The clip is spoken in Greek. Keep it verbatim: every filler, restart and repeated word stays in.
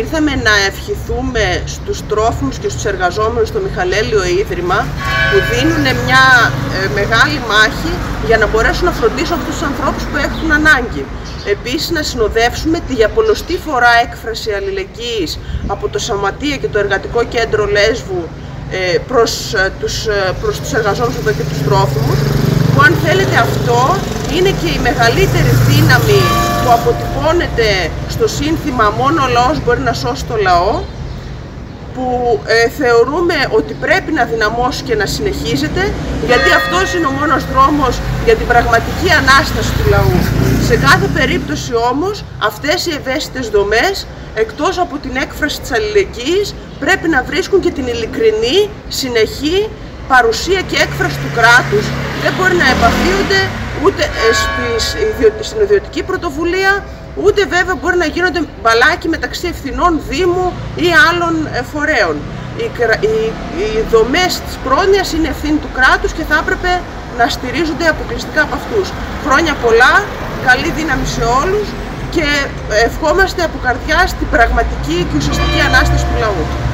Ήρθαμε να ευχηθούμε στους τρόφιμους και στους εργαζόμενους στο Μιχαλέλιο Ίδρυμα, που δίνουν μια ε, μεγάλη μάχη για να μπορέσουν να φροντίσουν αυτούς τους ανθρώπους που έχουν ανάγκη. Επίσης, να συνοδεύσουμε τη για πολλωστή φορά έκφραση αλληλεγγύης από το Σωματείο και το Εργατικό Κέντρο Λέσβου ε, προς, ε, τους, ε, προς τους εργαζόμενους και τους τρόφιμους, που αν θέλετε αυτό είναι και η μεγαλύτερη δύναμη που αποτυπώνεται στο σύνθημα «Μόνο ο λαός μπορεί να σώσει το λαό», που ε, θεωρούμε ότι πρέπει να δυναμώσει και να συνεχίζεται, γιατί αυτός είναι ο μόνος δρόμος για την πραγματική ανάσταση του λαού. Σε κάθε περίπτωση όμως, αυτές οι ευαίσθητες δομές, εκτός από την έκφραση της αλληλεγγύης, πρέπει να βρίσκουν και την ειλικρινή, συνεχή παρουσία και έκφραση του κράτους. Δεν μπορεί να επαφίονται ούτε στην ιδιωτική πρωτοβουλία, ούτε βέβαια μπορεί να γίνονται μπαλάκι μεταξύ ευθυνών Δήμου ή άλλων φορέων. Οι δομές της πρόνοιας είναι ευθύνη του κράτους και θα έπρεπε να στηρίζονται αποκλειστικά από αυτούς. Χρόνια πολλά, καλή δύναμη σε όλους και ευχόμαστε από καρδιά στην πραγματική και ουσιαστική ανάσταση του λαού.